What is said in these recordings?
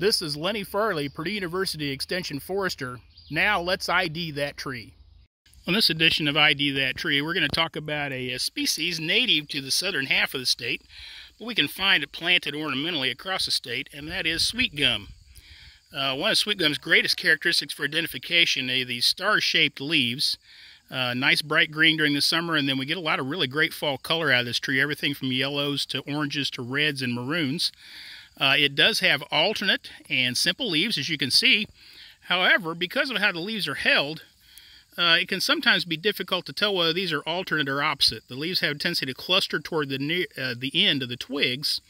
This is Lenny Farley, Purdue University Extension Forester. Now let's ID that tree. On this edition of ID That Tree, we're going to talk about a species native to the southern half of the state, but we can find it planted ornamentally across the state, and that is sweetgum. One of sweetgum's greatest characteristics for identification are these star-shaped leaves. Nice bright green during the summer, and then we get a lot of really great fall color out of this tree, everything from yellows to oranges to reds and maroons. It does have alternate and simple leaves, as you can see. However, because of how the leaves are held, it can sometimes be difficult to tell whether these are alternate or opposite. The leaves have a tendency to cluster toward the end of the twigs,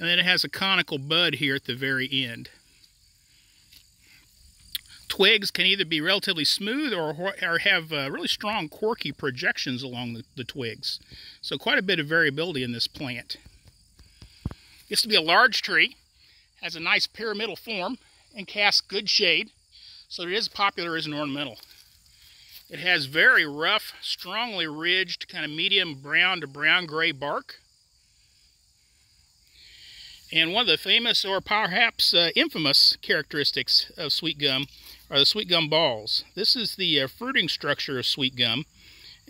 and then it has a conical bud here at the very end. Twigs can either be relatively smooth or have really strong corky projections along the twigs. So quite a bit of variability in this plant. Gets to be a large tree, has a nice pyramidal form, and casts good shade, so it is popular as an ornamental. It has very rough, strongly ridged, kind of medium brown to brown-gray bark. And one of the famous or perhaps infamous characteristics of sweetgum are the sweetgum balls. This is the fruiting structure of sweetgum,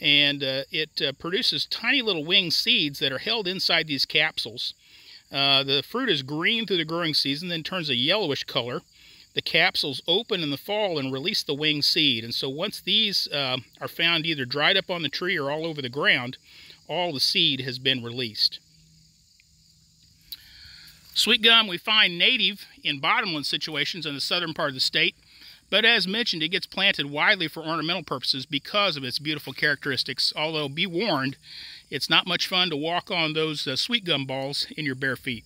and it produces tiny little winged seeds that are held inside these capsules. The fruit is green through the growing season, then turns a yellowish color. The capsules open in the fall and release the winged seed, and so once these are found either dried up on the tree or all over the ground, all the seed has been released. Sweetgum we find native in bottomland situations in the southern part of the state, but as mentioned, it gets planted widely for ornamental purposes because of its beautiful characteristics, although be warned, it's not much fun to walk on those sweetgum balls in your bare feet.